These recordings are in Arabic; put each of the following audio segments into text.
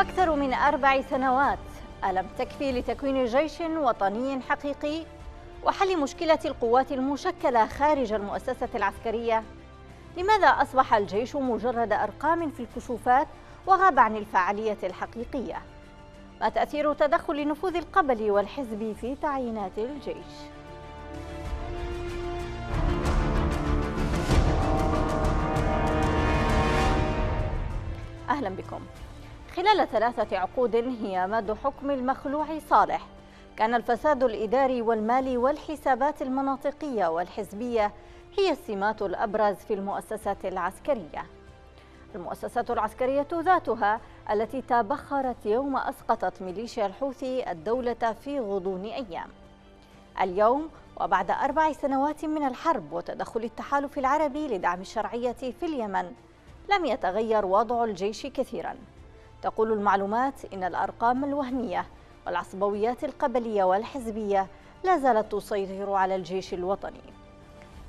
أكثر من 4 سنوات ألم تكفي لتكوين جيش وطني حقيقي وحل مشكلة القوات المشكلة خارج المؤسسة العسكرية؟ لماذا أصبح الجيش مجرد أرقام في الكشوفات وغاب عن الفعالية الحقيقية؟ ما تأثير تدخل نفوذ القبلي والحزبي في تعيينات الجيش؟ أهلا بكم. خلال 3 عقود هي مدى حكم المخلوع صالح، كان الفساد الإداري والمالي والحسابات المناطقية والحزبية هي السمات الأبرز في المؤسسات العسكرية. المؤسسات العسكرية ذاتها التي تبخرت يوم أسقطت ميليشيا الحوثي الدولة في غضون أيام. اليوم وبعد 4 سنوات من الحرب وتدخل التحالف العربي لدعم الشرعية في اليمن، لم يتغير وضع الجيش كثيرا. تقول المعلومات إن الأرقام الوهمية والعصبويات القبلية والحزبية لا زالت تسيطر على الجيش الوطني.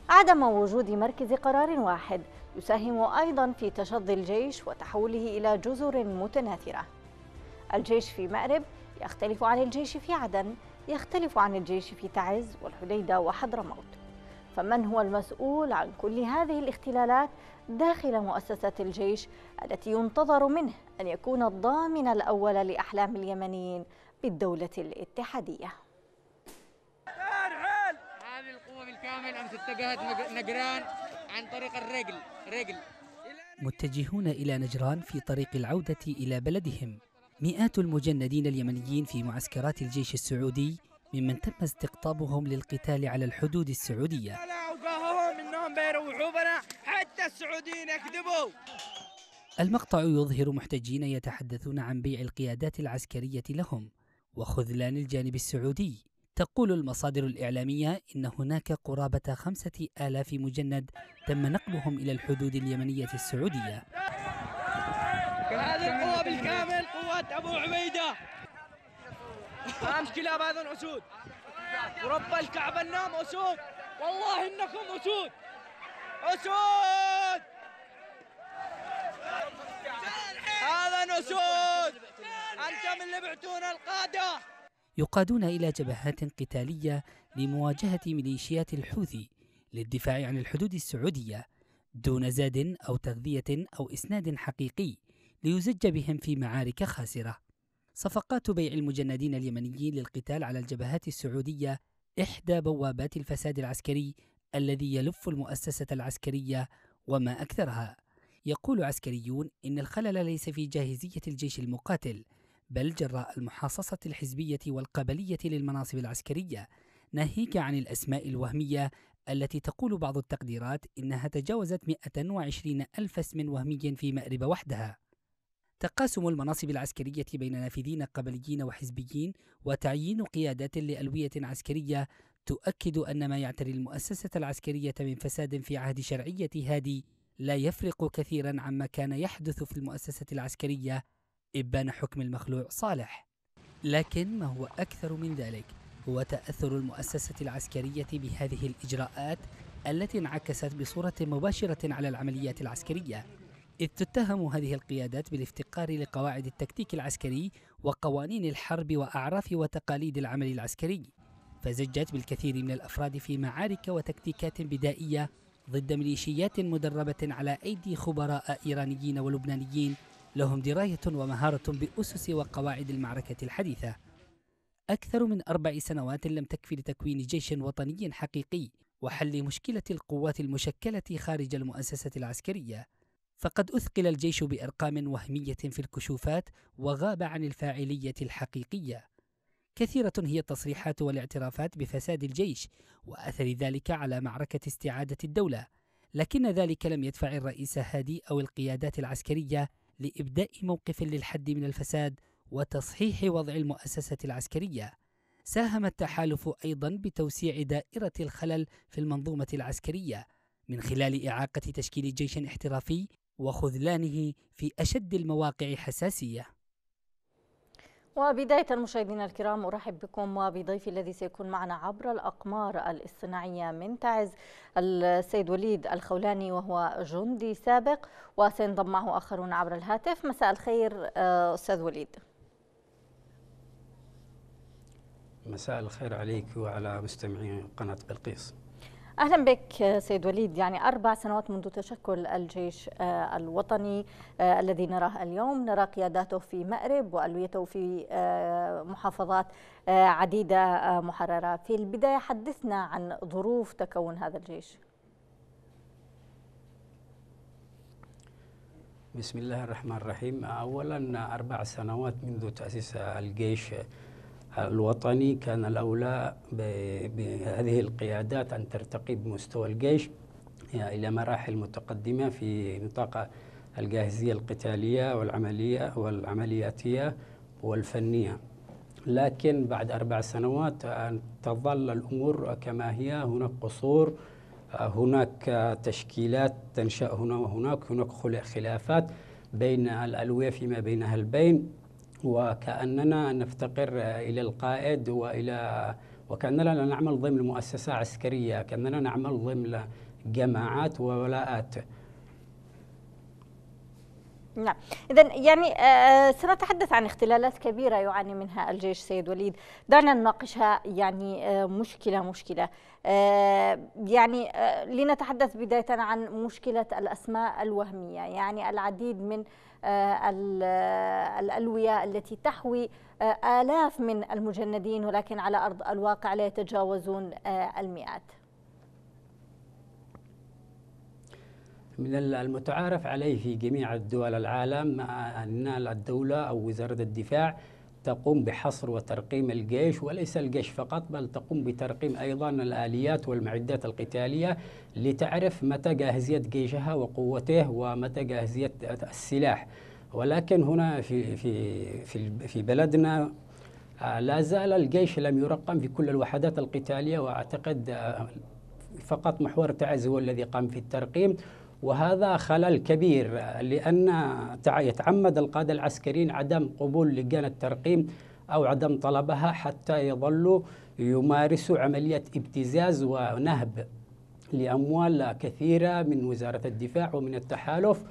عدم وجود مركز قرار واحد يساهم أيضا في تشظي الجيش وتحوله إلى جزر متناثرة. الجيش في مأرب يختلف عن الجيش في عدن، يختلف عن الجيش في تعز والحديدة وحضرموت. فمن هو المسؤول عن كل هذه الاختلالات داخل مؤسسة الجيش التي ينتظر منه أن يكون الضامن الأول لأحلام اليمنيين بالدولة الاتحادية؟ هذه القوة بالكامل أمس اتجهت نجران عن طريق الرجل متجهون إلى نجران في طريق العودة إلى بلدهم. مئات المجندين اليمنيين في معسكرات الجيش السعودي ممن تم استقطابهم للقتال على الحدود السعودية. المقطع يظهر محتجين يتحدثون عن بيع القيادات العسكرية لهم وخذلان الجانب السعودي. تقول المصادر الإعلامية إن هناك قرابة 5000 مجند تم نقلهم إلى الحدود اليمنية السعودية. هذه القوة بالكامل قوات أبو عبيدة. أمس كلاب هذا الأسود، ورب الكعبة النام أسود، والله إنكم أسود أسود. هذا أسود، أنتم اللي بعتونا القادة. يقادون إلى جبهات قتالية لمواجهة ميليشيات الحوثي للدفاع عن الحدود السعودية دون زاد أو تغذية أو إسناد حقيقي ليزج بهم في معارك خاسرة. صفقات بيع المجندين اليمنيين للقتال على الجبهات السعودية إحدى بوابات الفساد العسكري الذي يلف المؤسسة العسكرية وما أكثرها. يقول عسكريون إن الخلل ليس في جاهزية الجيش المقاتل، بل جراء المحاصصة الحزبية والقبلية للمناصب العسكرية، ناهيك عن الأسماء الوهمية التي تقول بعض التقديرات إنها تجاوزت 120,000 اسم وهمي في مأرب وحدها. تقاسم المناصب العسكرية بين نافذين قبليين وحزبيين وتعيين قيادات لألوية عسكرية تؤكد أن ما يعتري المؤسسة العسكرية من فساد في عهد شرعية هادي لا يفرق كثيرا عما كان يحدث في المؤسسة العسكرية إبان حكم المخلوع صالح. لكن ما هو أكثر من ذلك هو تأثر المؤسسة العسكرية بهذه الإجراءات التي انعكست بصورة مباشرة على العمليات العسكرية، إذ تتهم هذه القيادات بالافتقار لقواعد التكتيك العسكري وقوانين الحرب وأعراف وتقاليد العمل العسكري، فزجت بالكثير من الأفراد في معارك وتكتيكات بدائية ضد ميليشيات مدربة على أيدي خبراء إيرانيين ولبنانيين لهم دراية ومهارة بأسس وقواعد المعركة الحديثة. أكثر من 4 سنوات لم تكفي لتكوين جيش وطني حقيقي وحل مشكلة القوات المشكلة خارج المؤسسة العسكرية، فقد أثقل الجيش بأرقام وهمية في الكشوفات وغاب عن الفاعلية الحقيقية. كثيرة هي التصريحات والاعترافات بفساد الجيش وأثر ذلك على معركة استعادة الدولة، لكن ذلك لم يدفع الرئيس هادي أو القيادات العسكرية لإبداء موقف للحد من الفساد وتصحيح وضع المؤسسة العسكرية. ساهم التحالف أيضا بتوسيع دائرة الخلل في المنظومة العسكرية من خلال إعاقة تشكيل جيش احترافي وخذلانه في أشد المواقع حساسية. وبداية مشاهدينا الكرام أرحب بكم وبضيفي الذي سيكون معنا عبر الأقمار الاصطناعية من تعز السيد وليد الخولاني، وهو جندي سابق، وسينضم معه آخرون عبر الهاتف. مساء الخير أستاذ وليد. مساء الخير عليك وعلى مستمعي قناة بلقيس. أهلا بك سيد وليد. يعني 4 سنوات منذ تشكل الجيش الوطني الذي نراه اليوم، نرى قياداته في مأرب وألويته في محافظات عديدة محررة. في البداية حدثنا عن ظروف تكون هذا الجيش. بسم الله الرحمن الرحيم. أولا 4 سنوات منذ تأسيس الجيش الوطني كان الأولى بهذه القيادات أن ترتقي بمستوى الجيش إلى مراحل متقدمة في نطاق الجاهزية القتالية والعملياتية والفنية، لكن بعد 4 سنوات تظل الأمور كما هي. هناك قصور، هناك تشكيلات تنشأ هنا وهناك، هناك خلافات بين الألوية فيما بينها البين، وكأننا نفتقر إلى القائد وكأننا لا نعمل ضمن مؤسسة عسكرية، كأننا نعمل ضمن جماعات وولاءات. نعم، إذا يعني سنتحدث عن اختلالات كبيرة يعاني منها الجيش سيد وليد، دعنا نناقشها يعني مشكلة مشكلة. يعني لنتحدث بداية عن مشكلة الأسماء الوهمية، يعني العديد من الألوية التي تحوي آلاف من المجندين، ولكن على أرض الواقع لا يتجاوزون المئات. من المتعارف عليه في جميع الدول العالم أن الدولة أو وزارة الدفاع تقوم بحصر وترقيم الجيش، وليس الجيش فقط بل تقوم بترقيم أيضا الآليات والمعدات القتالية لتعرف متى جاهزية جيشها وقوته ومتى جاهزية السلاح. ولكن هنا في في في بلدنا لا زال الجيش لم يرقم في كل الوحدات القتالية، وأعتقد فقط محور تعز هو الذي قام في الترقيم، وهذا خلل كبير لأن يتعمد القادة العسكريين عدم قبول لجان الترقيم أو عدم طلبها حتى يظلوا يمارسوا عملية ابتزاز ونهب لأموال كثيرة من وزارة الدفاع ومن التحالف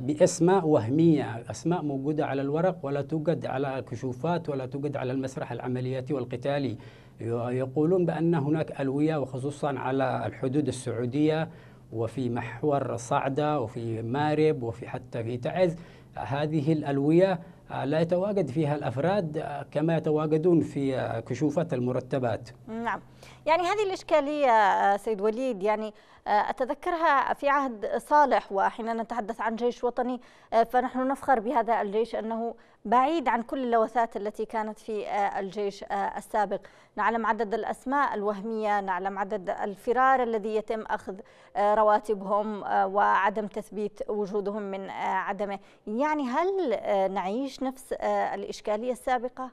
بأسماء وهمية، أسماء موجودة على الورق ولا توجد على كشوفات ولا توجد على المسرح العملياتي والقتالي. يقولون بأن هناك ألوية وخصوصا على الحدود السعودية وفي محور صعدة وفي مارب وفي حتى في تعز، هذه الألوية لا يتواجد فيها الأفراد كما يتواجدون في كشوفات المرتبات. نعم، يعني هذه الإشكالية سيد وليد يعني أتذكرها في عهد صالح، وحين نتحدث عن جيش وطني فنحن نفخر بهذا الجيش أنه بعيد عن كل اللوثات التي كانت في الجيش السابق. نعلم عدد الأسماء الوهمية، نعلم عدد الفرار الذي يتم أخذ رواتبهم وعدم تثبيت وجودهم من عدمه. يعني هل نعيش نفس الإشكالية السابقة؟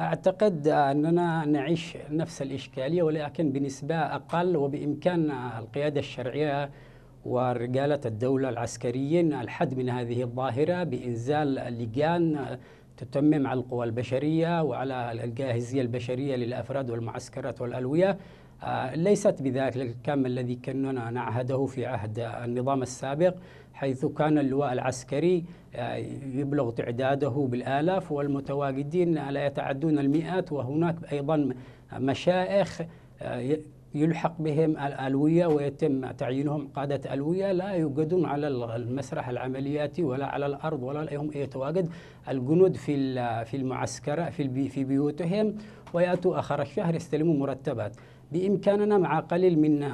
أعتقد أننا نعيش نفس الإشكالية، ولكن بنسبة أقل، وبإمكان القيادة الشرعية ورجالة الدولة العسكريين الحد من هذه الظاهرة بإنزال لجان تتمم على القوى البشرية وعلى الجاهزية البشرية للأفراد والمعسكرات والألوية. ليست بذلك الكم الذي كنا نعهده في عهد النظام السابق، حيث كان اللواء العسكري يبلغ تعداده بالآلاف والمتواجدين لا يتعدون المئات، وهناك أيضا مشائخ يلحق بهم الألوية ويتم تعيينهم قادة ألوية لا يوجدون على المسرح العملياتي ولا على الأرض، ولا لهم يتواجد الجنود في المعسكر في بيوتهم، ويأتوا آخر الشهر يستلموا مرتبات. بإمكاننا مع قليل من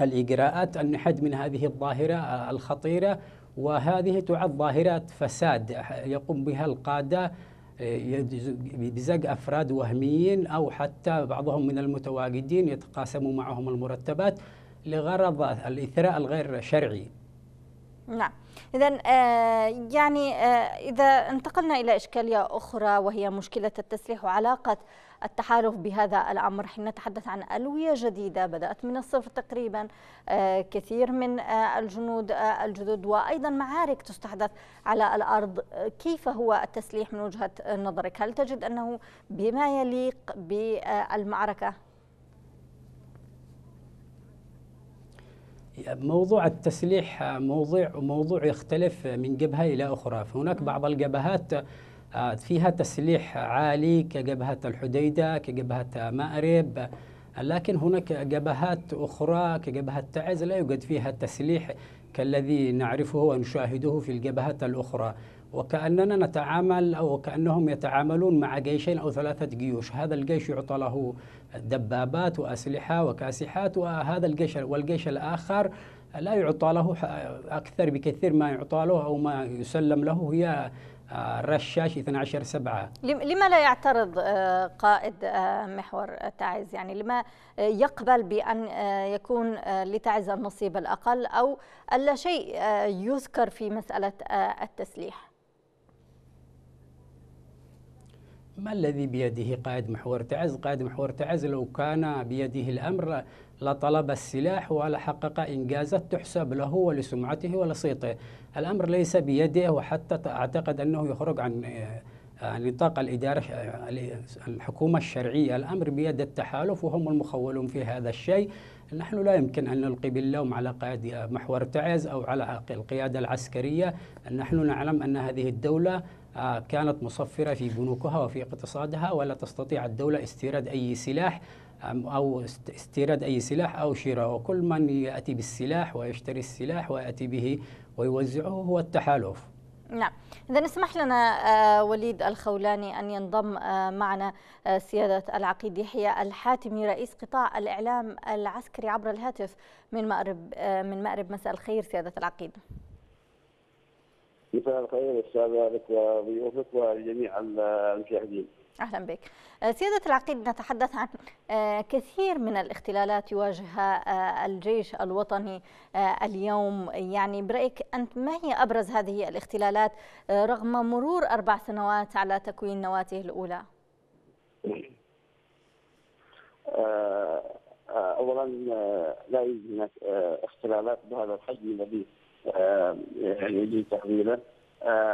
الإجراءات أن نحد من هذه الظاهرة الخطيرة، وهذه تعد ظاهرة فساد يقوم بها القادة بزج أفراد وهميين أو حتى بعضهم من المتواجدين يتقاسموا معهم المرتبات لغرض الإثراء الغير شرعي. نعم. إذا يعني إذا انتقلنا إلى إشكالية أخرى وهي مشكلة التسليح وعلاقة التحالف بهذا الأمر، حين نتحدث عن ألوية جديدة بدأت من الصفر تقريبا، كثير من الجنود الجدد وأيضا معارك تستحدث على الأرض، كيف هو التسليح من وجهة نظرك؟ هل تجد أنه بما يليق بالمعركة؟ موضوع التسليح موضوع يختلف من جبهة إلى أخرى، فهناك بعض الجبهات فيها تسليح عالي كجبهة الحديدة، كجبهة مأرب، لكن هناك جبهات أخرى كجبهة تعز لا يوجد فيها تسليح كالذي نعرفه ونشاهده في الجبهات الأخرى، وكأننا نتعامل أو كأنهم يتعاملون مع جيشين أو ثلاثة جيوش، هذا الجيش يعطى له دبابات وأسلحة وكاسحات، وهذا الجيش والجيش الآخر لا يعطى له أكثر بكثير ما يعطى له أو ما يسلم له، هي رشاش 12/7. لما لا يعترض قائد محور تعز؟ يعني لما يقبل بأن يكون لتعز النصيب الأقل أو ألا شيء يذكر في مسألة التسليح؟ ما الذي بيده قائد محور تعز؟ قائد محور تعز لو كان بيده الأمر لطلب السلاح ولحقق إنجازات تحسب له ولسمعته ولصيته، الأمر ليس بيده، وحتى أعتقد أنه يخرج عن نطاق الإدارة الحكومة الشرعية، الأمر بيد التحالف وهم المخولون في هذا الشيء، نحن لا يمكن أن نلقي باللوم على قائد محور تعز أو على القيادة العسكرية، نحن نعلم أن هذه الدولة كانت مصفرة في بنوكها وفي اقتصادها، ولا تستطيع الدولة استيراد أي سلاح أو شراء، وكل من يأتي بالسلاح ويشتري السلاح ويأتي به ويوزعه هو التحالف. نعم. إذا اسمح لنا وليد الخولاني أن ينضم معنا سيادة العقيد يحيى الحاتمي رئيس قطاع الإعلام العسكري عبر الهاتف من مأرب. مساء الخير سيادة العقيد. مساء الخير أستاذ لك وضيوفك وجميع المشاهدين. أهلا بك. سيادة العقيد، نتحدث عن كثير من الاختلالات يواجهها الجيش الوطني اليوم، يعني برأيك أنت ما هي أبرز هذه الاختلالات رغم مرور 4 سنوات على تكوين نواته الأولى؟ أولا لا يوجد اختلالات بهذا الحجم الذي يجري تحويله،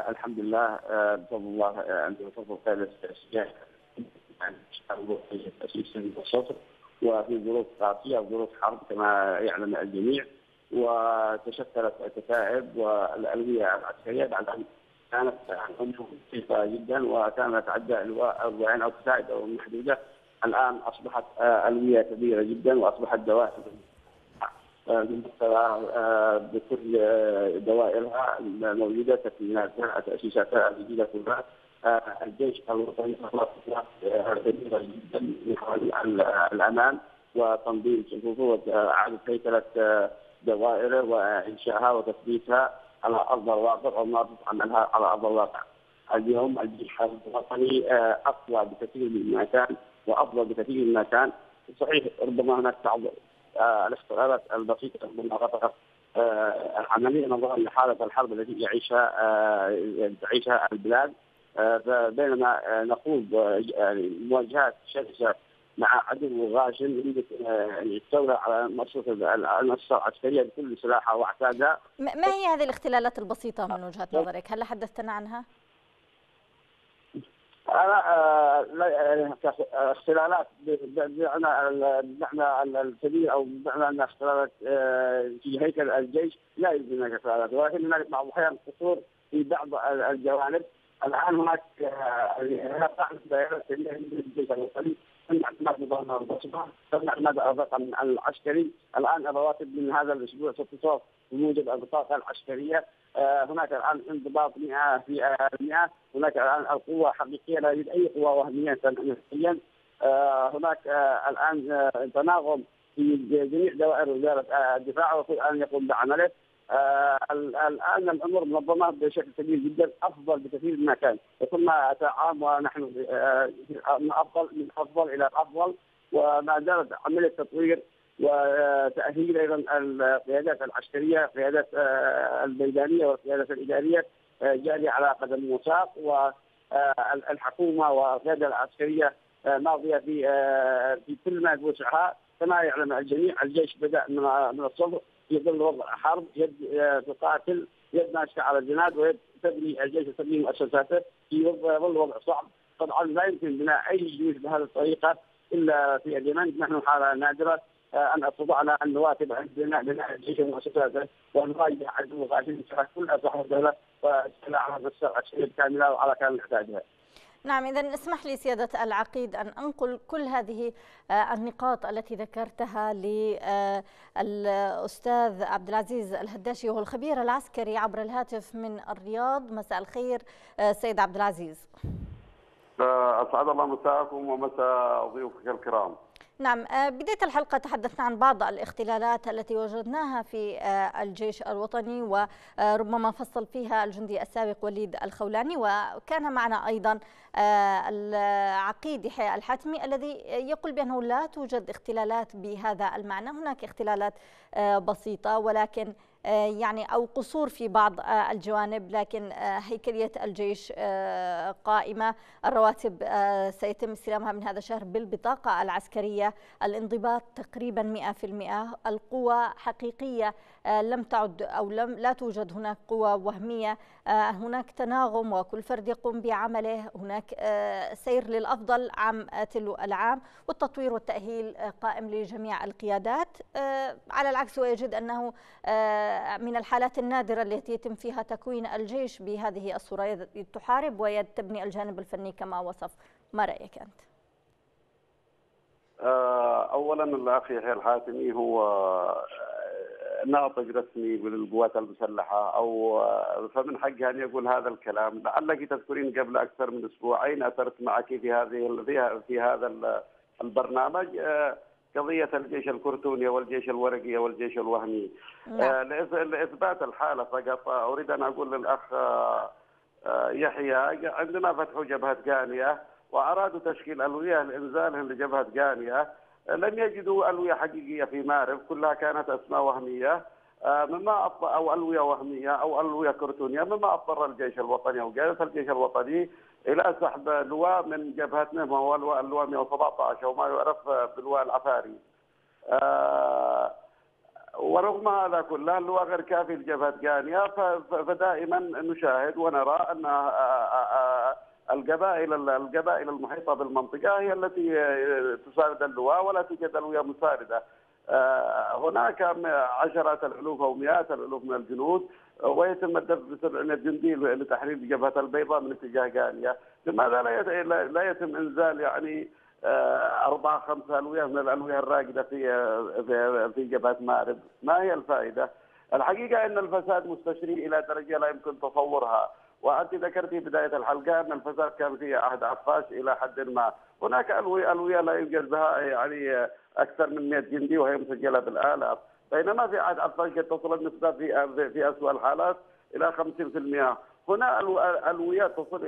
الحمد لله بفضل الله عندما تفضل ثالث السجاح وفي ظروف قاسية وظروف حرب كما يعلم الجميع، وتشكلت الكتائب والألوية العسكرية بعد أن كانت عندهم بسيطة جدا وكانت عدة ألوان أو كتائب أو محدودة، الآن أصبحت ألوية كبيرة جدا وأصبحت دوائر بكل دوائرها موجودة في تأسيساتها الجديدة كلها. الجيش الوطني خلاص كبيرة جدا من خلال الأمان وتنظيم صفوفه وإعادة هيكلة دوائره وإنشائها وتثبيتها على أرض الواقع ومناطق عملها على أرض الواقع. اليوم الجيش الوطني أقوى بكثير مما كان وأفضل بكثير مما كان، صحيح ربما هناك تعضل الاختلالات البسيطة ربما غطت عملية نظرا لحالة الحرب التي تعيشها البلاد، بينما نخوض مواجهات شرسة مع عدو غاشم يريد الدولة على المؤسسة العسكرية بكل سلاحها وأعتادها. ما هي هذه الاختلالات البسيطة من وجهة نظرك؟ هل حدثتنا عنها؟ أنا اختلالات بمعنى الكبير أو بمعنى أن اختلالات في هيكل الجيش لا يوجد هناك اختلالات، ولكن هناك بعض الأحيان قصور في بعض الجوانب. الآن هناك تعرف دائرة الجيش الوطني تمنع اعتماد نظامها البسيطة، تمنع اعتماد الرقم العسكري، الآن الرواتب من هذا الأسبوع تتصاف بموجب البطاقة العسكرية، هناك الآن انضباط 100%، هناك الآن القوة حقيقية لا يوجد أي قوة وهمية نفسيا، هناك الآن تناغم في جميع دوائر وزارة الدفاع وكل الآن يقوم بعمله، الآن الأمور منظمة بشكل كبير جدا أفضل بكثير مما كان، وكلما تعام ونحن من أفضل إلى الأفضل، وما زالت عملية تطوير وتأهيل أيضا القيادات العسكرية، القيادات الميدانية والقيادات الإدارية جارية على قدم وساق، والحكومة والقيادة العسكرية ماضية في كل ما بوسعها. كما يعلم الجميع الجيش بدأ من الصفر في ظل وضع حرب، يد تقاتل، يد ماشية على الجناد، ويد تبني الجيش وتبني مؤسساته في ظل وضع صعب. طبعا لا يمكن بناء أي جيوش بهذه الطريقة إلا في اليمن. نحن حالة نادرة أن استطعنا أن نواكب بناء الجيش ومؤسساته ونواجه عدو غاشم كل أسلحة الدولة وسلاحها بالسرعة الكاملة وعلى كامل احتياجها. نعم، إذن اسمح لي سيادة العقيد أن أنقل كل هذه النقاط التي ذكرتها للأستاذ عبد العزيز الهدشي وهو الخبير العسكري عبر الهاتف من الرياض. مساء الخير سيد عبد العزيز. أسعد الله مساءكم ومساء ضيوفك الكرام. نعم، بداية الحلقة تحدثنا عن بعض الاختلالات التي وجدناها في الجيش الوطني وربما فصل فيها الجندي السابق وليد الخولاني، وكان معنا أيضا العقيد يحيى الحاتمي الذي يقول بأنه لا توجد اختلالات بهذا المعنى، هناك اختلالات بسيطة ولكن يعني أو قصور في بعض الجوانب، لكن هيكلية الجيش قائمة، الرواتب سيتم استلامها من هذا الشهر بالبطاقة العسكرية، الانضباط تقريبا 100%، القوى حقيقية لم تعد أو لا توجد هناك قوى وهمية، هناك تناغم وكل فرد يقوم بعمله، هناك سير للأفضل عام تلو العام، والتطوير والتأهيل قائم لجميع القيادات، على العكس ويجد أنه من الحالات النادرة التي يتم فيها تكوين الجيش بهذه الصورة، يد تحارب ويد تبني الجانب الفني كما وصف. ما رأيك أنت؟ أولا الأخ يحيى الحاتمي هو ناطق رسمي بالقوات المسلحة أو فمن حقه أن يقول هذا الكلام. لعلك تذكرين قبل أكثر من أسبوعين أثرت معك في هذا البرنامج قضية الجيش الكرتوني والجيش الورقي والجيش الوهمي. لإثبات الحالة فقط أريد أن أقول للأخ يحيى عندما فتحوا جبهة قانية وأرادوا تشكيل ألوية لإنزالهم لجبهة قانية لم يجدوا ألوية حقيقية في مارب، كلها كانت أسماء وهمية مما أو ألوية وهمية أو ألوية كرتونية، مما أضطر الجيش الوطني أو قادة الجيش الوطني إلى سحب لواء من جبهتنا وهو اللواء 117 وما يعرف باللواء العفاري. ورغم هذا كله اللواء غير كافي لجبهة قانية، فدائما نشاهد ونرى أن القبائل المحيطة بالمنطقة هي التي تساند اللواء ولا توجد ألوية مساندة. هناك عشرات الألوف أو مئات الألوف من الجنود ويتم الدفع ب70 جندي لتحرير الجبهة البيضاء من اتجاه قانية. لماذا لا يتم إنزال يعني 4-5 ألوية من الألوية الراقدة في جبهة مأرب؟ ما هي الفائدة؟ الحقيقة أن الفساد مستشري إلى درجة لا يمكن تصورها، وأنت ذكرت في بداية الحلقة أن الفساد كان في عهد عفاش إلى حد ما، هناك ألوية لا يوجد بها يعني أكثر من 100 جندي وهي مسجلة بالآلاف، بينما في عهد عفاش قد تصل النسبة في أسوأ الحالات إلى 50%. هنا ألوية تصل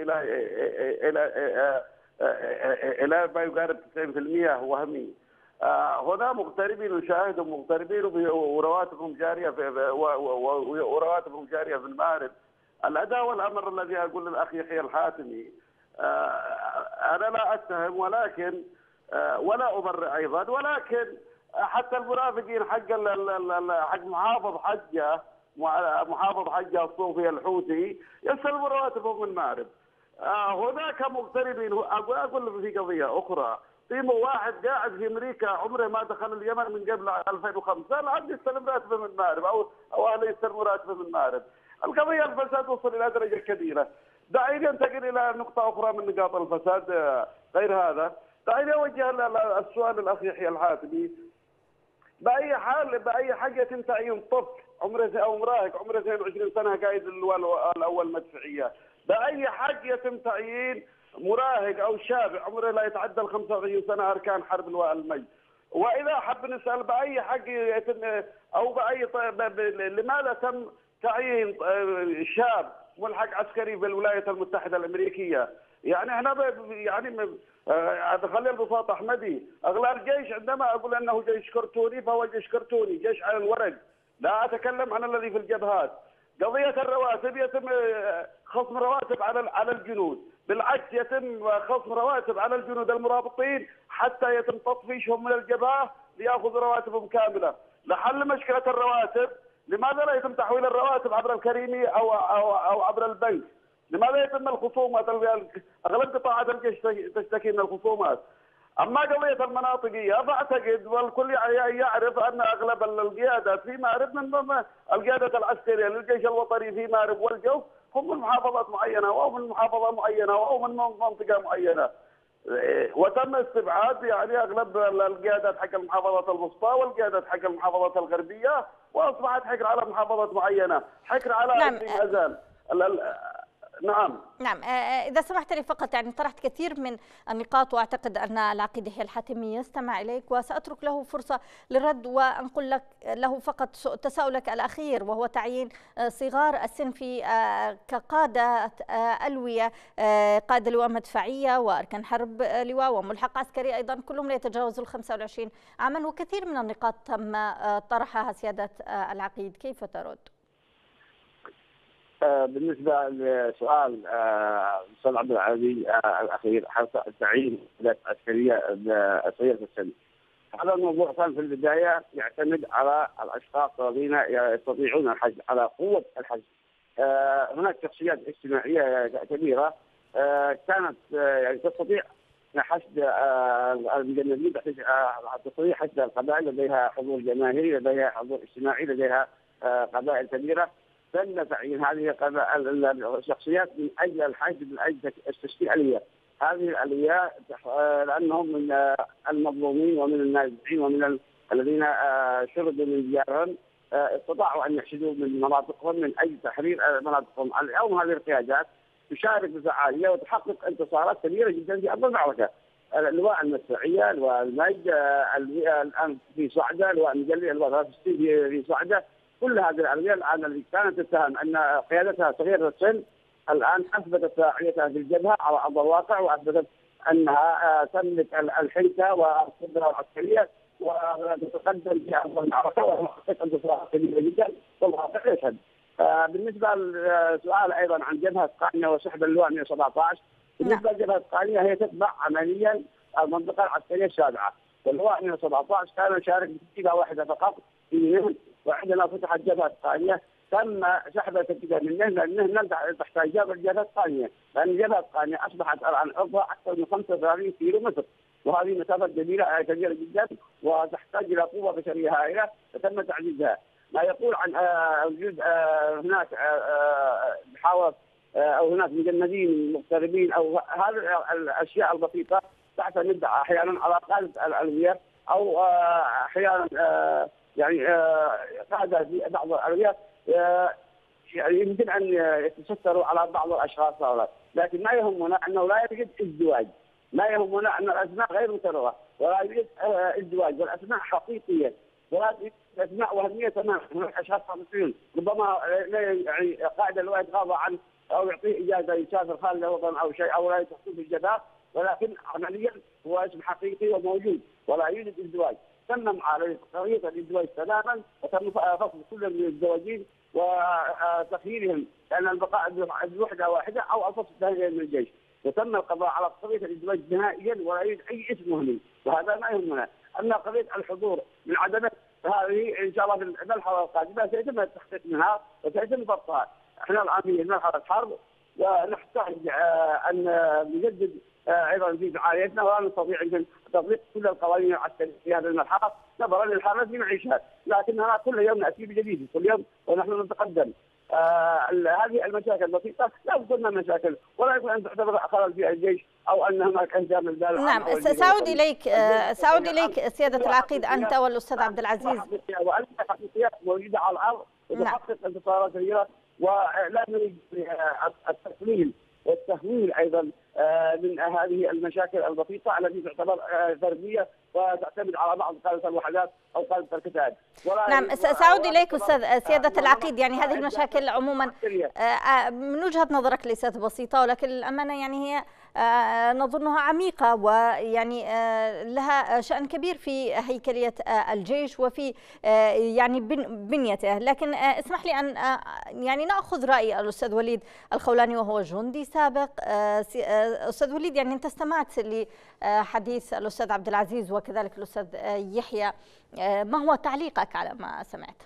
إلى ما يقارب 90% وهمي. هنا مغتربين نشاهدهم مغتربين ورواتبهم جارية في المآرب. الأداء والأمر الذي أقول للأخ يحيى الحاتمي أنا لا أتهم ولكن ولا أبرئ أيضا، ولكن حتى المرافقين حق محافظ حجة الصوفي الحوثي يسلم رواتبهم من مأرب. هناك مغتربين. أقول في قضية أخرى، في واحد قاعد في أمريكا عمره ما دخل اليمن من قبل 2005 الآن يستلم راتبه من مأرب أو أهله يستلموا راتبه من مأرب. القضية الفساد وصل إلى درجة كبيرة. دعيني أنتقل إلى نقطة أخرى من نقاط الفساد غير هذا. دعيني أوجه السؤال للأخ يحيى الحاتمي، بأي حال بأي حاجة تعين طفل عمره أو مراهق عمره 22 سنة قائد اللواء الأول مدفعية؟ بأي حق يتم تعيين مراهق أو شاب عمره لا يتعدى 25 سنة أركان حرب لواء المجد؟ وإذا حب نسأل بأي حق يتم أو بأي لماذا تم تعيين شاب ملحق عسكري بالولايات المتحده الامريكيه. يعني هنا خليل بساط احمدي اغلال الجيش، عندما اقول انه جيش كرتوني فهو جيش كرتوني، جيش على الورق، لا اتكلم عن الذي في الجبهات. قضيه الرواتب يتم خصم رواتب على الجنود، بالعكس يتم خصم رواتب على الجنود المرابطين حتى يتم تطفيشهم من الجبهه لياخذوا رواتبهم كامله. لحل مشكله الرواتب لماذا لا يتم تحويل الرواتب عبر الكريمي او عبر البنك؟ لماذا يتم الخصومات؟ اغلب قطاعات الجيش تشتكي من الخصومات. اما قضيه المناطقيه فاعتقد والكل يعرف ان اغلب القياده في مارب من ضمن القياده العسكريه للجيش الوطني في مارب والجوف هم من محافظات معينه او من محافظه معينه او من منطقه معينه. وتم استبعاد يعني اغلب القيادات حق المحافظات الوسطى والقيادات حق المحافظات الغربيه، واصبحت حكر على محافظات معينه، حكر على الازال. نعم إذا سمحت لي فقط، يعني طرحت كثير من النقاط وأعتقد أن العقيد يحيى الحاتمي يستمع إليك، وسأترك له فرصة للرد وأنقل لك له فقط تساؤلك الأخير، وهو تعيين صغار السن في كقادة ألوية، قادة لواء مدفعية وأركان حرب لواء وملحق عسكري أيضا، كلهم لا يتجاوزوا 25 عاما، وكثير من النقاط تم طرحها سيادة العقيد، كيف ترد؟ بالنسبه لسؤال الاستاذ عبد العزيز الاخير حول تعيين قيادات عسكريه صغيره السن، هذا الموضوع كان في البدايه يعتمد على الاشخاص الذين يستطيعون الحج، على قوه الحج. هناك شخصيات اجتماعيه كبيره كانت يعني تستطيع حشد المجندين تستطيع حشد القبائل، لديها حضور جماهيري، لديها حضور اجتماعي، لديها قبائل كبيره. تم تعيين هذه الشخصيات من اجل الحشد، من اجل تشكيل اليه، هذه الاليه لانهم من المظلومين ومن النازحين ومن الذين شردوا من ديارهم، استطاعوا ان يحشدوا من مناطقهم من اجل تحرير مناطقهم. اليوم هذه القيادات تشارك بفعاليه وتحقق انتصارات كبيره جدا في ارض المعركه. اللواء المدفعيه، اللواء المجد، الان في صعده، اللواء المجلي، اللواء 63 في صعده. كل هذه الألوية الآن اللي كانت تتهم أن قيادتها صغيرة السن الآن أثبتت فاعليتها في الجبهة على أرض الواقع، وأثبتت أنها تملك الحيلة والقدرة العسكرية وتتقدم في أرض المعركة، وهي حققت انتصارات كبيرة جدا والواقع يشهد. بالنسبة للسؤال أيضا عن جبهة قانية وسحب اللواء 117، بالنسبة لجبهة قانية هي تتبع عمليا المنطقة العسكرية السابعة، واللواء 117 كان يشارك بتكتيكة واحدة فقط في اليمن، وعندما فتحت جبهه الثانيه تم سحب التركيزات من هنا، لان تحتاج الجبهه الثانيه، لان الجبهه الثانيه اصبحت الان عرضها اكثر من 35 كيلو متر، وهذه مسافه كبيره جدا وتحتاج الى قوه بشريه هائله فتم تعزيزها. ما يقول عن وجود هناك محاور او هناك مجندين مغتربين او هذه الاشياء البسيطه تعتمد احيانا على قاده الالويه او احيانا يعني قاعده في بعض الالويات يعني يمكن ان يتستروا على بعض الاشخاص، لكن ما يهمنا انه لا يوجد ازدواج، ما يهمنا ان الاسماء غير مكرره ولا يوجد ازدواج، والاسماء حقيقيه ولا يوجد اسماء وهميه تماما. هناك اشخاص حقيقيين ربما يعني قاعده لو يتغاضى عن او يعطيه اجازه يسافر خارج الوطن او شيء او لا يتحكم في الجبهه، ولكن عمليا هو اسم حقيقي وموجود ولا يوجد ازدواج. تم معالجه قضيه الازدواج تماما، وتم فصل كل من الزواجين وتخييرهم لان البقاء بوحده واحده او الفصل الثاني من الجيش، وتم القضاء على قضيه الازدواج نهائيا ولا يوجد اي اسم وهمي، وهذا ما يهمنا. اما قضيه الحضور من عدمه هذه ان شاء الله في المرحله القادمه سيتم التحقيق منها وسيتم ضبطها. احنا الان في مرحله حرب ونحتاج ان نجدد ايضا في فعاليتنا، ولا نستطيع ان تطبيق كل القوانين العسكريه في هذا المرحله نظرا للحالات اللي نعيشها، لكننا كل يوم ناتي بجديد، كل يوم ونحن نتقدم. هذه المشاكل البسيطه لا تكون مشاكل ولا يكون ان تعتبر خلل في الجيش او ان هناك انجام البالغ. نعم سأعود اليك سياده العقيد انت والاستاذ عبد العزيز. والألوية حقيقيه موجوده على الارض وتحقق انتصارات كبيره، ولا نريد التقليل والتهويل ايضا من هذه المشاكل البسيطه التي تعتبر فرديه وتعتمد على بعض قاده الوحدات او قاده الكتائب. نعم سأعود اليك استاذ سياده العقيد، يعني هذه المشاكل عموما من وجهه نظرك ليست بسيطه، ولكن الامانه يعني هي نظنها عميقه ويعني لها شأن كبير في هيكليه الجيش وفي يعني بنيته، لكن اسمح لي ان يعني ناخذ راي الاستاذ وليد الخولاني وهو جندي سابق. استاذ وليد، يعني انت استمعت لحديث الاستاذ عبد العزيز وكذلك الاستاذ يحيى، ما هو تعليقك على ما سمعت؟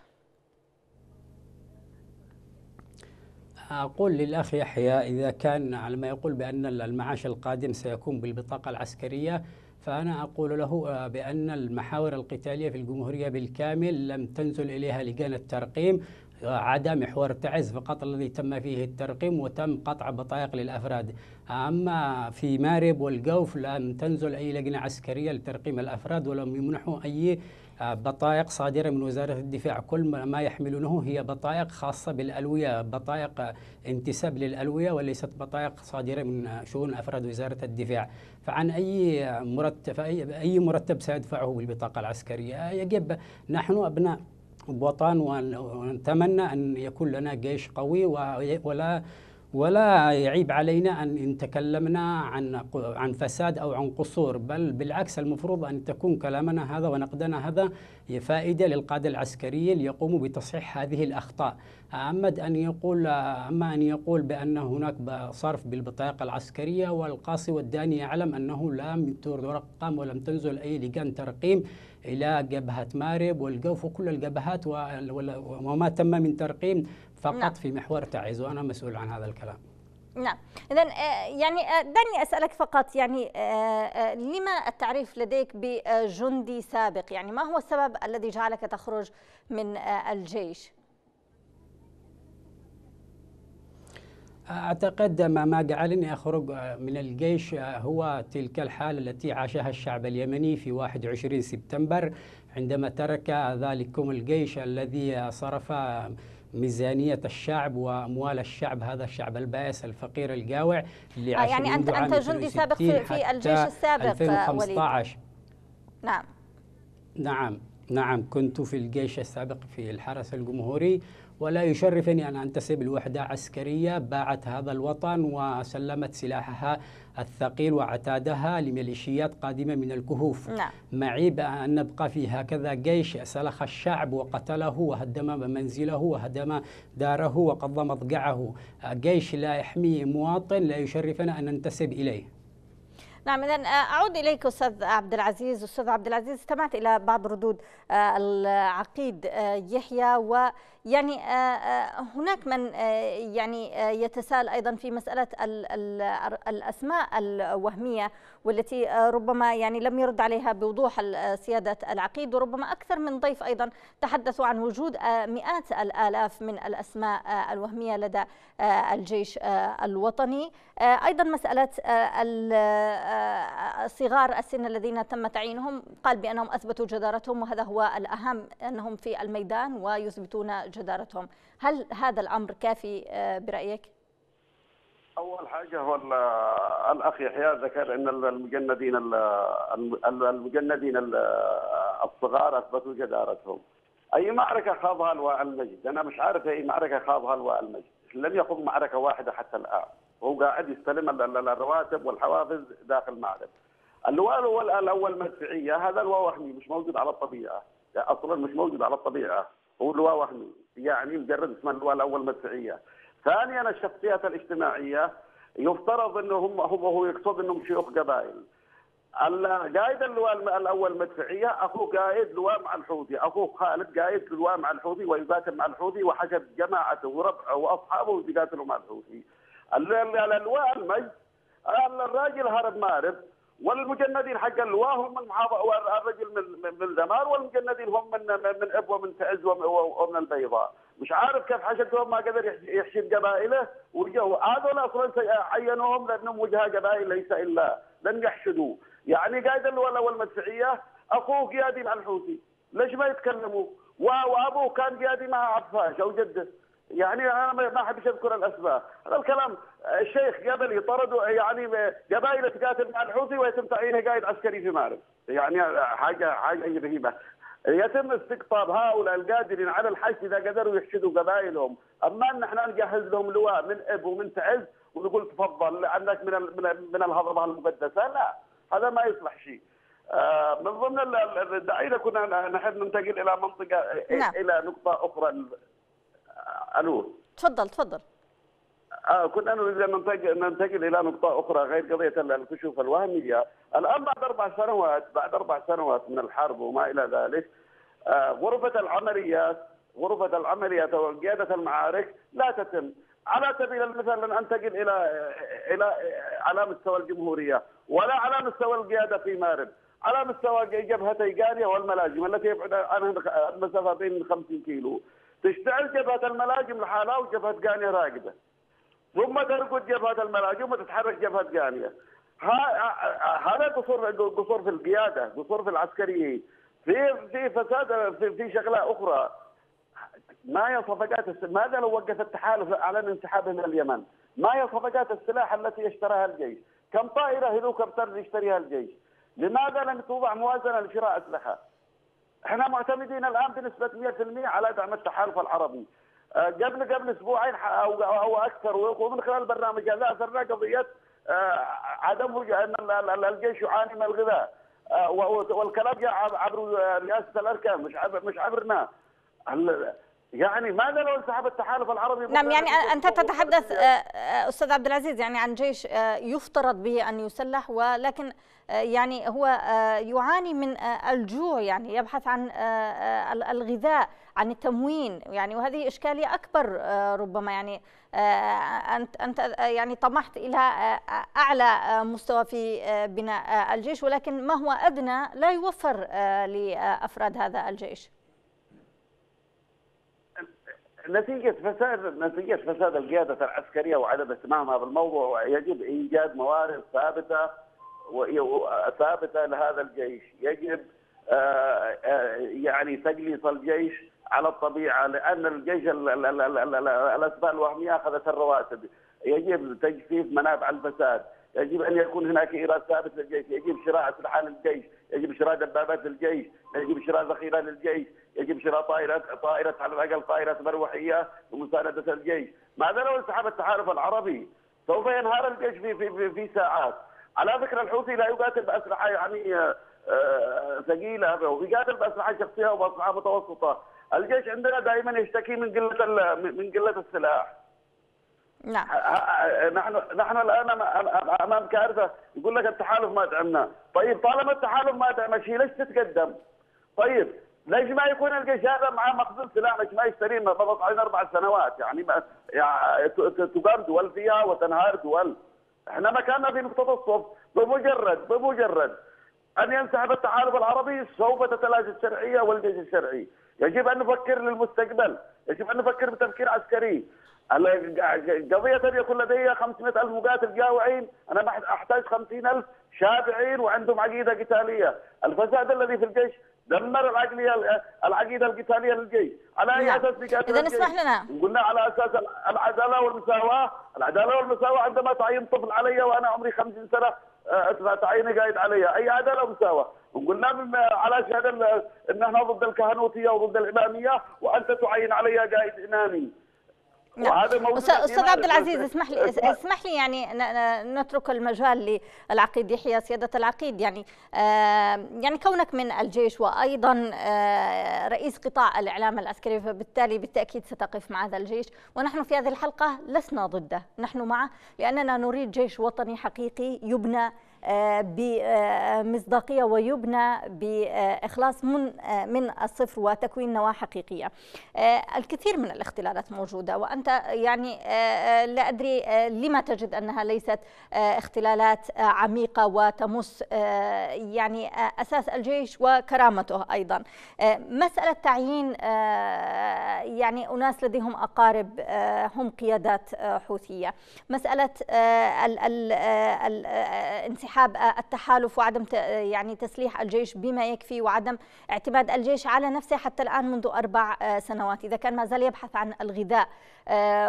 أقول للأخ يحيى، إذا كان على ما يقول بأن المعاش القادم سيكون بالبطاقة العسكرية، فأنا أقول له بأن المحاور القتالية في الجمهورية بالكامل لم تنزل إليها لجان الترقيم عدا محور تعز فقط الذي تم فيه الترقيم وتم قطع بطائق للأفراد. أما في مارب والجوف لم تنزل أي لجنة عسكرية لترقيم الأفراد ولم يمنحوا أي بطائق صادرة من وزارة الدفاع، كل ما يحملونه هي بطائق خاصة بالألوية، بطائق انتساب للألوية وليست بطائق صادرة من شؤون أفراد وزارة الدفاع. فعن أي مرتب سيدفعه بالبطاقة العسكرية؟ يجب، نحن أبناء وطن ونتمنى أن يكون لنا جيش قوي ولا يعيب علينا أن تكلمنا عن فساد أو عن قصور، بل بالعكس المفروض أن تكون كلامنا هذا ونقدنا هذا فائدة للقادة العسكريين ليقوموا بتصحيح هذه الأخطاء. أما أن يقول بأن هناك صرف بالبطاقة العسكرية، والقاصي والداني يعلم أنه لم ترقم ولم تنزل أي لجان ترقيم إلى جبهة مارب والجوف وكل الجبهات وما تم من ترقيم فقط نعم. في محور تعز، وأنا مسؤول عن هذا الكلام. نعم، إذن يعني دعني أسألك فقط، يعني لما التعريف لديك بجندي سابق؟ يعني ما هو السبب الذي جعلك تخرج من الجيش؟ أعتقد ما جعلني أخرج من الجيش هو تلك الحالة التي عاشها الشعب اليمني في 21 سبتمبر عندما ترك ذلكم الجيش الذي صرف ميزانية الشعب وأموال الشعب، هذا الشعب البائس الفقير الجائع اللي عاش يعني منذ عام 1960 جندي سابق في الجيش السابق 2015. نعم نعم نعم، كنت في الجيش السابق في الحرس الجمهوري، ولا يشرفني أن أنتسب لوحدة عسكرية باعت هذا الوطن وسلمت سلاحها الثقيل وعتادها لميليشيات قادمة من الكهوف. نعم. معيب أن نبقى في هكذا جيش سلخ الشعب وقتله وهدم منزله وهدم داره وقض مضجعه، جيش لا يحمي مواطن لا يشرفنا أن ننتسب إليه. نعم، إذن أعود إليك أستاذ عبد العزيز. أستاذ عبد العزيز، استمعت إلى بعض ردود العقيد يحيى، ويعني هناك من يعني يتساءل أيضا في مسألة الأسماء الوهمية والتي ربما يعني لم يرد عليها بوضوح سيادة العقيد، وربما أكثر من ضيف أيضا تحدثوا عن وجود مئات الآلاف من الأسماء الوهمية لدى الجيش الوطني. أيضا مسألة صغار السن الذين تم تعيينهم، قال بأنهم أثبتوا جدارتهم وهذا هو الأهم، أنهم في الميدان ويثبتون جدارتهم. هل هذا الأمر كافي برأيك؟ أول حاجة هو الأخ يحيى ذكر أن المجندين الصغار أثبتوا جدارتهم. أي معركة خاضها اللواء المجد؟ أنا مش عارف أي معركة خاضها اللواء المجد، لم يخوض معركة واحدة حتى الآن، وهو قاعد يستلم الرواتب والحوافز داخل المعركة. اللواء الأول مدفعية، هذا اللواء وهمي مش موجود على الطبيعة، أصلا مش موجود على الطبيعة، هو اللواء وهمي يعني مجرد اسمه اللواء الأول مدفعية. ثانيا الشخصيات الاجتماعية، يفترض أنه هو يقصد أنهم شيوخ قبائل. قائد اللواء الأول مدفعية أخوه قائد لواء مع الحوثي، أخوه خالد قائد لواء مع الحوثي ويقاتل مع الحوثي وحشد جماعته وربعه وأصحابه يقاتلوا مع الحوثي. اللواء المجد الراجل هرب مارب، والمجندين حق اللواء هم الرجل من دمار، والمجندين هم من ابوه من تعز ومن البيضاء. مش عارف كيف حشدهم، ما قدر يحشد قبائله، هذول اصلا عينوهم لانهم وجهاء قبائل ليس الا لم يحشدوه. يعني قائد اللواء الاول المدفعيه اخوه قيادي مع الحوثي، ليش ما يتكلموا؟ وابوه كان قيادي مع عباس او جده، يعني انا ما احبش اذكر الاسماء، هذا الكلام الشيخ قبل يطردوا يعني قبائله تقاتل مع الحوثي ويتم تعيينه قائد عسكري في مارب، يعني حاجه غريبه. يتم استقطاب هؤلاء القادرين على الحشد اذا قدروا يحشدوا قبائلهم، اما ان احنا نجهز لهم لواء من اب ومن تعز ونقول تفضل لانك من الهضبه المقدسه، لا هذا ما يصلح شيء. من ضمن الدعايه كنا نحب ننتقل الى منطقه الى نقطه اخرى. الو تفضل. كنا نريد ان ننتقل الى نقطه اخرى غير قضيه الكشوف الوهميه. الان بعد اربع سنوات من الحرب وما الى ذلك، غرفه العمليات او قياده المعارك لا تتم. على سبيل المثال انتقل الى على مستوى الجمهوريه ولا على مستوى القياده في مارب، على مستوى جبهتي قاريه والملاجم التي يبعد عنها مسافه بين 50 كيلو. تشتعل جبهه الملاجم لحالها وجبهه قانيه راقده، ثم ترقد جبهه الملاجم وتتحرك جبهه قانيه. هذا قصور في القياده، قصور في العسكريين، في فساد في شغله اخرى. ما هي صفقات، ماذا لو وقف التحالف اعلن انسحابه من اليمن؟ ما هي صفقات السلاح التي يشتراها الجيش؟ كم طائره هليكوبتر يشتريها الجيش؟ لماذا لم توضع موازنه لشراء اسلحه؟ احنا معتمدين الان بنسبه 100% على دعم التحالف العربي. قبل اسبوعين او اكثر، ومن خلال برنامج هذا اثرنا قضيه عدم ان الجيش يعاني من الغذاء، والكلام عبر رئاسه الاركان مش عبرنا. يعني ماذا لو انسحب التحالف العربي؟ نعم، يعني انت تتحدث استاذ عبد العزيز يعني عن جيش يفترض به ان يسلح، ولكن يعني هو يعاني من الجوع، يعني يبحث عن الغذاء، عن التموين، يعني وهذه إشكالية أكبر ربما. يعني أنت يعني طمحت إلى أعلى مستوى في بناء الجيش، ولكن ما هو أدنى لا يوفر لأفراد هذا الجيش نتيجة فساد القيادة العسكرية وعدم اهتمامها بالموضوع. يجب إيجاد موارد ثابتة لهذا الجيش، يجب يعني تجليس الجيش على الطبيعة، لأن الجيش الأسماء الوهمية أخذت الرواتب. يجب تجفيف منابع الفساد، يجب أن يكون هناك إيراد ثابت للجيش، يجب شراء أسلحة للجيش، يجب شراء دبابات للجيش، يجب شراء ذخيرة للجيش، يجب شراء طائرة على الأقل طائرة مروحية لمساندة الجيش. ماذا لو انسحب التحالف العربي؟ سوف ينهار الجيش في ساعات. على فكرة الحوثي لا يقاتل بأسلحة يعني ثقيلة، ويقاتل بأسلحة شخصية وبأسلحة متوسطة. الجيش عندنا دائما يشتكي من قلة السلاح. نعم، نحن الآن أمام كارثة. يقول لك التحالف ما دعمنا، طيب طالما التحالف ما دعم شيء ليش تتقدم؟ طيب ليش ما يكون الجيش هذا مع مخزون سلاح؟ ليش ما يشتريه؟ مضت علينا 4 سنوات يعني تقام دول فيها وتنهار دول. احنا مكاننا في نقطة الصف. بمجرد أن ينسحب التحالف العربي سوف تتلاشى الشرعية والجيش الشرعي. يجب أن نفكر للمستقبل، يجب أن نفكر بتفكير عسكري. قضية أن يكون لدي 500,000 مقاتل جائعين، أنا أحتاج 50,000 شافعين وعندهم عقيدة قتالية. الفساد الذي في الجيش دمر العقيدة القتالية للجيش. على أي أساس نقاتل؟ إذا اسمح لنا، قلنا على أساس العدالة والمساواة. عندما تعين طفل علي وأنا عمري 50 سنة تعيني قايد علي، أي عدالة ومساواة؟ وقلنا على شهادة أن احنا ضد الكهنوتية وضد الإمامية، وأنت تعين علي قايد إمامي. نعم. أستاذ عبد العزيز اسمح لي يعني نترك المجال للعقيد يحيى سيادة العقيد، يعني كونك من الجيش وأيضا رئيس قطاع الإعلام العسكري، فبالتالي بالتأكيد ستقف مع هذا الجيش، ونحن في هذه الحلقة لسنا ضده، نحن معه، لأننا نريد جيش وطني حقيقي يبنى بمصداقية ويبنى بإخلاص من الصفر وتكوين نواة حقيقية. الكثير من الاختلالات موجودة، وأنت يعني لا أدري لما تجد أنها ليست اختلالات عميقة وتمس يعني أساس الجيش وكرامته. أيضا مسألة تعيين يعني أناس لديهم أقارب هم قيادات حوثية، مسألة الانسحاب انسحاب التحالف وعدم يعني تسليح الجيش بما يكفي وعدم اعتماد الجيش على نفسه حتى الآن منذ 4 سنوات، إذا كان ما زال يبحث عن الغذاء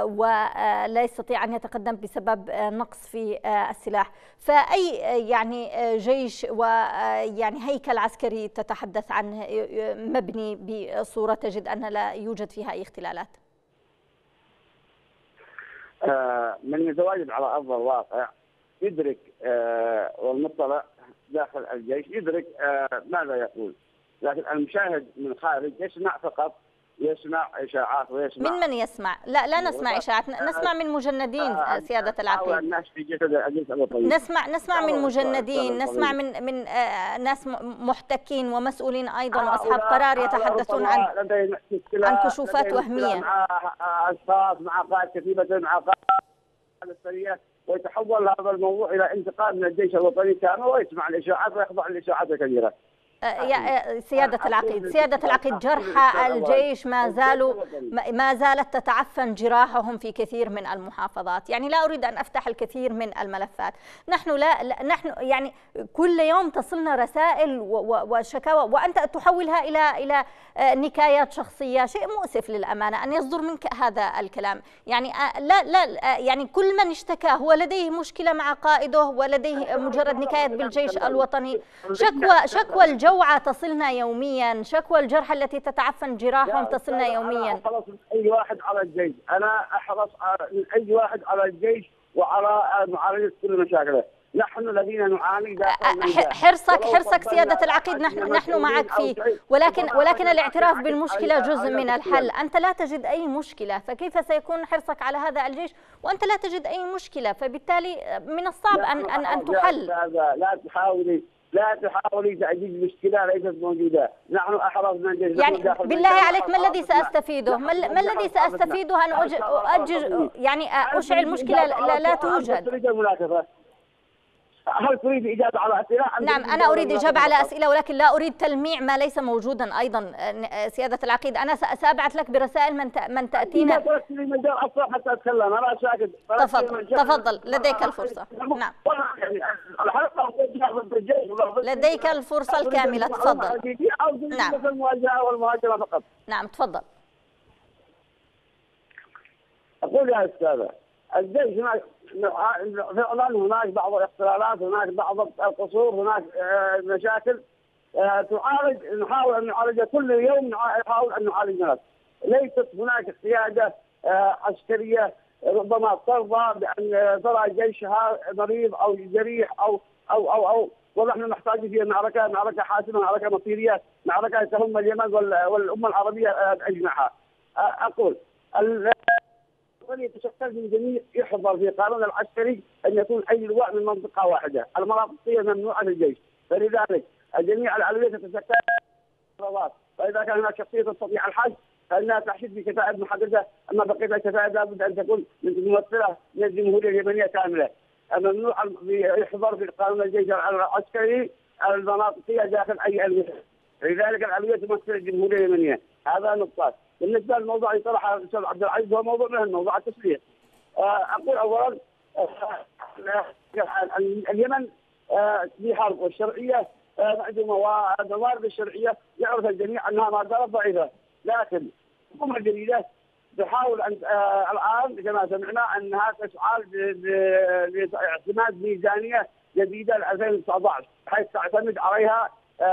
ولا يستطيع أن يتقدم بسبب نقص في السلاح، فأي يعني جيش ويعني هيكل عسكري تتحدث عن مبني بصورة تجد أن لا يوجد فيها أي اختلالات؟ من يتواجد على أرض الواقع يدرك والمطلع داخل الجيش يدرك ماذا يقول، لكن المشاهد من خارج يسمع فقط، يسمع إشاعات ويسمع من يسمع، لا نسمع إشاعات، نسمع من مجندين سيادة العقيد، نسمع من مجندين، نسمع من ناس محتكين ومسؤولين أيضا وأصحاب قرار يتحدثون عن كشوفات وهمية مع أشخاص، مع قائد كتيبة، مع قائد السرية، ويتحول هذا الموضوع إلى انتقاد من الجيش الوطني كامل ويسمع الإشاعات ويخضع للإشاعات الكبيرة. سيادة العقيد جرحى الجيش ما زالت تتعفن جراحهم في كثير من المحافظات، يعني لا أريد أن أفتح الكثير من الملفات، نحن يعني كل يوم تصلنا رسائل وشكاوى وأنت تحولها إلى نكايات شخصية، شيء مؤسف للأمانة أن يصدر منك هذا الكلام، يعني لا يعني كل من اشتكى هو لديه مشكلة مع قائده ولديه مجرد نكايات بالجيش الوطني، شكوى الجو تصلنا يوميا، شكوى الجرح التي تتعفن جراحهم تصلنا يوميا. أنا أحرص من أي واحد على الجيش، أنا أحرص من أي واحد على الجيش وعلى معالجة كل مشاكله، نحن الذين نعاني داخل حرصك سيادة العقيد، نحن معك فيه، ولكن الاعتراف بالمشكلة جزء من الحل، أنت لا تجد أي مشكلة، فكيف سيكون حرصك على هذا الجيش وأنت لا تجد أي مشكلة، فبالتالي من الصعب أن تحل. لا تحاولي تعجيز مشكلة ليست موجودة، نحن أحرص من الجيش يعني بالله عليك ما الذي سأستفيده؟ ما الذي سأستفيده أن يعني أشعل مشكلة لا توجد؟ هل تريد إجابة على أسئلة؟ نعم أنا أريد إجابة على أسئلة، ولكن لا أريد تلميع ما ليس موجودا أيضا سيادة العقيد، أنا سأبعث لك برسائل من تأتينا. أنت تركت لي مجال أصلا حتى أتكلم، أنا ساكت. تفضل لديك الفرصة. نعم لديك الفرصة الكاملة، تفضل. نعم المواجهة والمهاجرة فقط. نعم تفضل. أقول يا أستاذة الجيش فعلا هناك بعض الاختلالات، هناك بعض القصور، هناك مشاكل نحاول ان نعالجها كل يوم، نحاول ان نعالجها، ليست هناك قياده عسكريه ربما ترضى بان ترى جيشها مريض او جريح او ونحن نحتاج الى معركه حاسمه، معركه مصيريه، معركه تهم اليمن والامه العربيه باجمعها. اقول يتشكل من جميع يحضر في قانون العسكري ان يكون اي لواء من منطقه واحده، المناطقيه ممنوعه للجيش، فلذلك جميع العمليه تتشكل من فاذا كان هناك شخصيه تستطيع الحج فانها تحشد بكفاءه محدده، اما بقيه الكفاءه لابد ان تكون ممثله من الجمهوريه اليمنيه كامله، ممنوع يحضر في قانون الجيش العسكري المناطقيه داخل اي الولايه، لذلك العمليه تمثل الجمهوريه اليمنيه، هذا نقطه. بالنسبه للموضوع اللي طرحه الاستاذ عبد العزيز هو موضوع مهم، موضوع التسليح. اقول اولا اليمن في حرب، والشرعيه موارد الشرعيه يعرف الجميع انها مادة ضعيفه، لكن الحكومه الجديده تحاول ان الان كما سمعنا انها تسعى لاعتماد ميزانيه جديده ل 2019 بحيث تعتمد عليها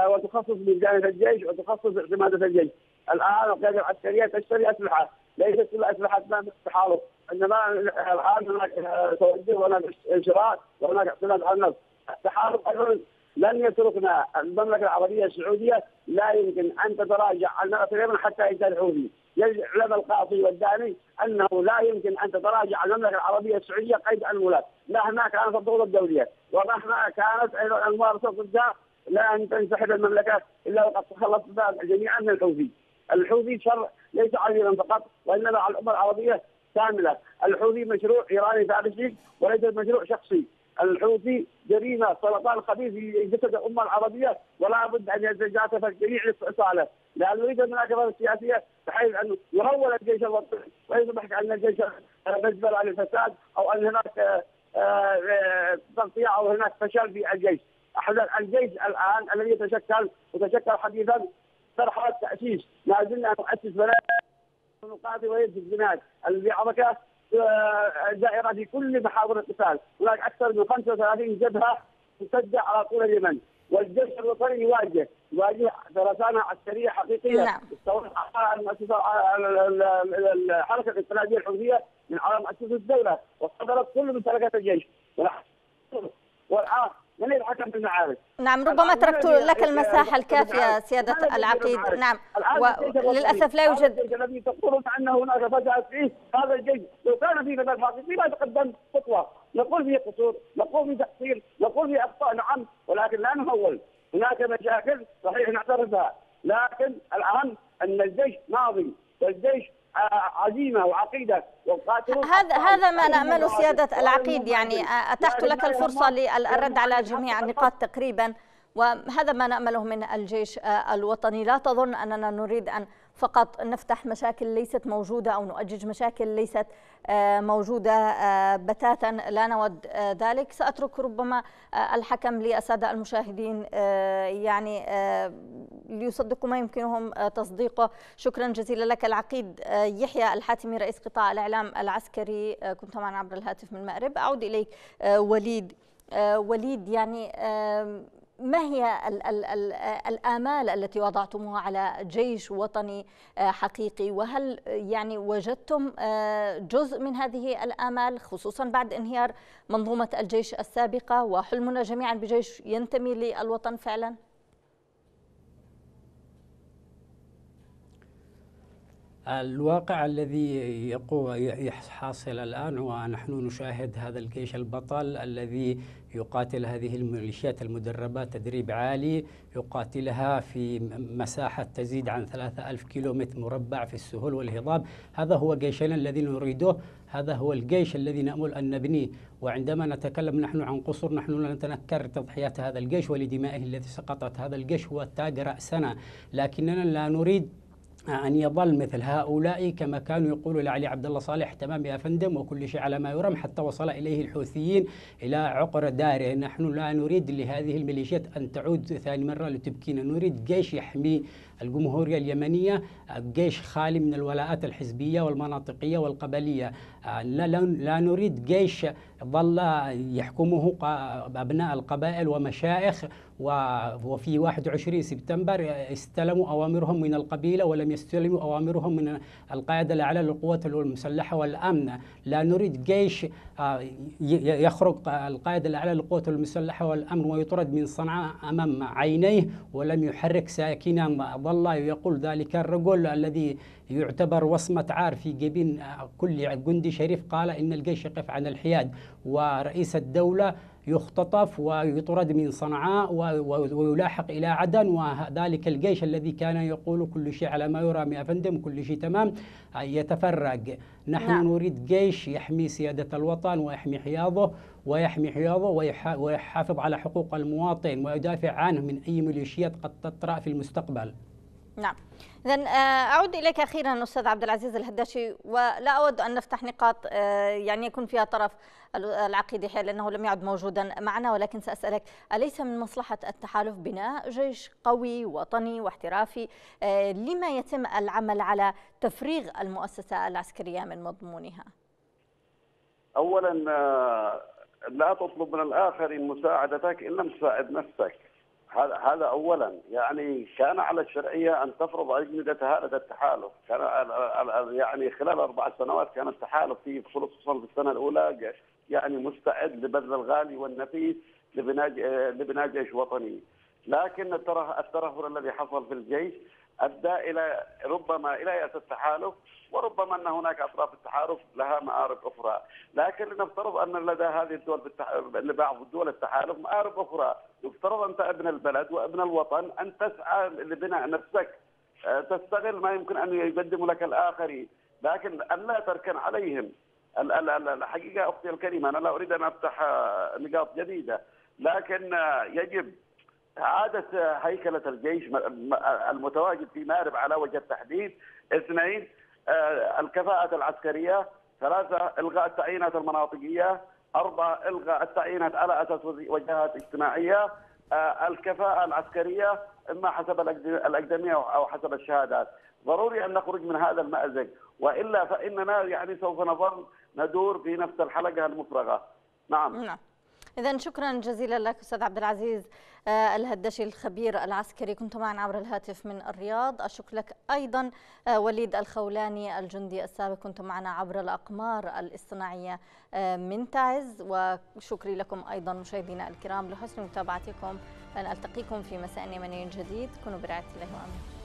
وتخصص ميزانيه الجيش وتخصص اعتمادات الجيش. الان القياده العسكريه تشتري اسلحه، ليست كل اسلحه ما التحالف، انما الان هناك توجه وهناك شراء وهناك اعتماد على النفط، التحالف ايضا لن يتركنا، المملكه العربيه السعوديه لا يمكن ان تتراجع عن اليمن حتى ينتهي الحوثي، يعلم القاضي والداني انه لا يمكن ان تتراجع المملكه العربيه السعوديه قيد المولد، مهما كانت الضغوط الدوليه ومهما كانت ايضا الممارسه ضدها لن تنسحب المملكه الا وقد تخلصنا جميعا من الحوثي. الحوثي شر ليس على اليمن فقط وانما على الامه العربيه كامله، الحوثي مشروع ايراني ثالثي وليس مشروع شخصي، الحوثي جريمه سرطان خبيث في جسد الامه العربيه ولا بد ان يتجافى الجميع لاستئصاله، لا نريد المناكفه السياسيه بحيث ان يهول الجيش الوطني ويصبح ان الجيش مجبر على الفساد او ان هناك تغطيه او هناك فشل في الجيش. الجيش الان الذي يتشكل حديثا مرحله تاسيس، لا زلنا نؤسس بلاد ونقاتل ويد الجناد المعركه دائره في كل محاور القتال. هناك اكثر من 35 جبهه تسجع على طول اليمن، والجيش الوطني يواجه دراسات عسكريه حقيقيه تستوعب اعضاء المؤسسه الحركه الاستقلاليه الحوثيه من على مؤسسه الدوله وصدرت كل ممتلكات الجيش. والان من يتحكم في المعارك؟ نعم، ربما تركت لك المساحه الكافيه سياده العقيد. نعم، وللاسف لا يوجد الذي تقولون عنه هناك فجاه فيه. هذا الجيش لو كان فيه نبات حقيقي ما تقدم خطوه. نقول فيه قصور، نقول فيه تقصير، نقول فيه اخطاء، نعم، ولكن لا نهول. هناك مشاكل صحيح نعترف بها، لكن الاهم ان الجيش ماضي والجيش عزيمه وعقيده وقاتلون. هذا ما نامله سياده العقيد. يعني اتحت لك الفرصه للرد على جميع النقاط تقريبا، وهذا ما نامله من الجيش الوطني. لا تظن اننا نريد ان فقط نفتح مشاكل ليست موجوده او نؤجج مشاكل ليست موجوده بتاتا، لا نود ذلك. ساترك ربما الحكم للساده المشاهدين يعني ليصدقوا ما يمكنهم تصديقه. شكرا جزيلا لك العقيد يحيى الحاتمي رئيس قطاع الاعلام العسكري، كنت معنا عبر الهاتف من المأرب. اعود اليك وليد، يعني ما هي الآمال التي وضعتموها على جيش وطني حقيقي؟ وهل يعني وجدتم جزء من هذه الآمال، خصوصا بعد انهيار منظومة الجيش السابقة وحلمنا جميعا بجيش ينتمي للوطن فعلا؟ الواقع الذي يحصل الآن هو نحن نشاهد هذا الجيش البطل الذي يقاتل هذه الميليشيات المدربات تدريب عالي، يقاتلها في مساحة تزيد عن 3000 كيلومتر مربع في السهول والهضاب. هذا هو جيشنا الذي نريده، هذا هو الجيش الذي نأمل أن نبنيه. وعندما نتكلم نحن عن قصور، نحن لا نتنكر تضحيات هذا الجيش ولدمائه التي سقطت. هذا الجيش هو تاج رأسنا، لكننا لا نريد أن يظل مثل هؤلاء كما كانوا يقولوا لعلي عبد الله صالح تمام يا فندم وكل شيء على ما يرام، حتى وصل إليه الحوثيين إلى عقر داره. نحن لا نريد لهذه الميليشيات أن تعود ثاني مرة لتبكينا، نريد جيش يحمي الجمهورية اليمنية، جيش خالي من الولاءات الحزبية والمناطقية والقبلية. لا نريد جيش ظل يحكمه أبناء القبائل ومشائخ، وفي 21 سبتمبر استلموا أوامرهم من القبيلة ولم يستلموا أوامرهم من القاعدة الأعلى للقوات المسلحة والأمن. لا نريد جيش يخرق القاعدة الأعلى للقوات المسلحة والأمن ويطرد من صنعاء أمام عينيه ولم يحرك ساكنا. والله يقول ذلك الرجل الذي يعتبر وصمة عار في جبين كل جندي شريف، قال إن الجيش يقف عن الحياد، ورئيس الدولة يختطف ويطرد من صنعاء ويلاحق إلى عدن. وذلك الجيش الذي كان يقول كل شيء على ما يرام يا فندم، كل شيء تمام، يتفرج. نحن نريد جيش يحمي سيادة الوطن ويحمي حياضه ويحافظ على حقوق المواطن ويدافع عنه من أي ميليشيات قد تطرأ في المستقبل. نعم، إذن أعود إليك أخيرا أستاذ عبد العزيز الهدشي، ولا أود أن نفتح نقاط يعني يكون فيها طرف العقيد يحيى لأنه لم يعد موجودا معنا، ولكن سأسألك أليس من مصلحة التحالف بناء جيش قوي وطني واحترافي؟ لما يتم العمل على تفريغ المؤسسة العسكرية من مضمونها؟ أولا لا تطلب من الآخرين مساعدتك إن لم تساعد نفسك، هذا أولا. يعني كان على الشرعية أن تفرض أجندة هذا التحالف، كان يعني خلال 4 سنوات كان التحالف فيه خصوصا في السنة الأولى يعني مستعد لبذل الغالي والنفيس لبناء جيش وطني، لكن الترهل الذي حصل في الجيش أدى إلى ربما إلى يأس التحالف، وربما أن هناك أطراف التحالف لها مآرب أخرى. لكن لنفترض أن لدى هذه الدول لبعض الدول التحالف مآرب أخرى. يفترض أنت ابن البلد وابن الوطن أن تسعى لبناء نفسك، تستغل ما يمكن أن يقدم لك الآخرين، لكن أن لا تركن عليهم. الحقيقة أختي الكريمة أنا لا أريد أن أفتح نقاط جديدة، لكن يجب إعادة هيكلة الجيش المتواجد في مأرب على وجه التحديد. 2 الكفاءة العسكرية. 3 إلغاء التعيينات المناطقية. أربعة، إلغاء التعيينات على أساس وجهات اجتماعية، الكفاءة العسكرية إما حسب الأقدمية أو حسب الشهادات. ضروري أن نخرج من هذا المأزق، وإلا فإننا يعني سوف نظل ندور في نفس الحلقة المفرغة. نعم. إذا شكرا جزيلا لك أستاذ عبد العزيز الهدشي الخبير العسكري، كنت معنا عبر الهاتف من الرياض. أشكر لك أيضا وليد الخولاني الجندي السابق، كنت معنا عبر الأقمار الاصطناعية من تعز. وشكري لكم أيضا مشاهدينا الكرام لحسن متابعتكم. لنلتقيكم في مساء يمني جديد، كونوا برعاية الله وأمنه.